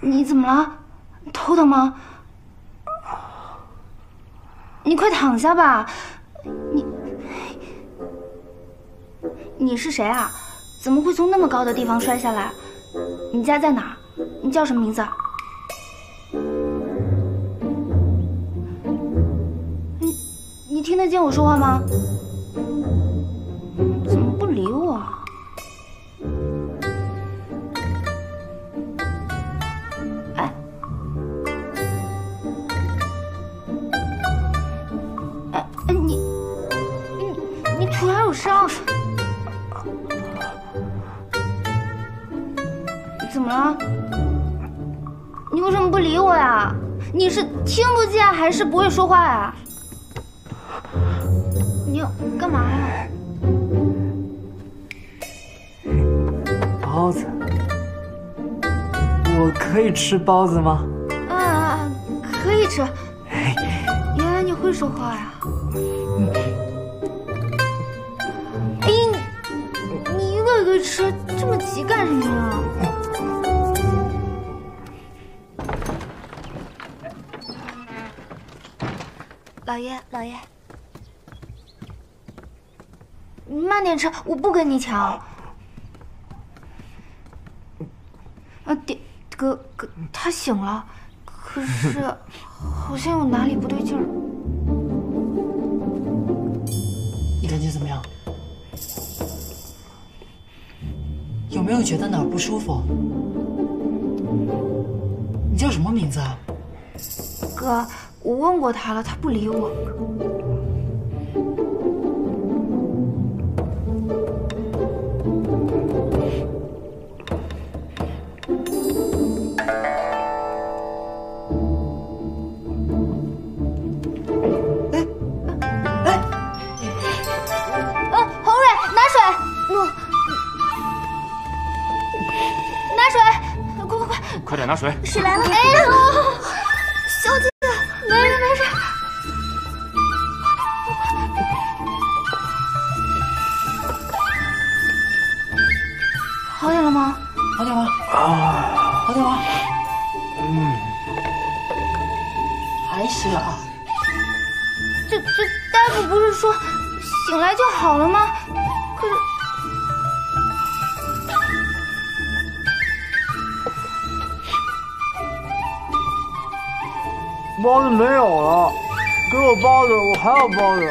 你怎么了？头疼吗？你快躺下吧。你是谁啊？怎么会从那么高的地方摔下来？你家在哪儿？你叫什么名字？你听得见我说话吗？怎么不理我？ 你腿还有伤，怎么了？你为什么不理我呀？你是听不见还是不会说话呀？你干嘛呀？包子，我可以吃包子吗？啊，可以吃。原来你会说话呀？ 吃这么急干什么呀？老爷，老爷，你慢点吃，我不跟你抢。哥，他醒了，可是好像有哪里不对劲儿。你感觉怎么样？ 有没有觉得哪儿不舒服？你叫什么名字啊？哥，我问过他了，他不理我。哎，洪蕊，拿水，诺。 快点拿水！水来了！哎呀，小姐，来人来水！好点了吗？好点吗？啊，好点吗？嗯，还是啊。这大夫不是说醒来就好了吗？可是。 包子没有了，给我包子，我还要包子。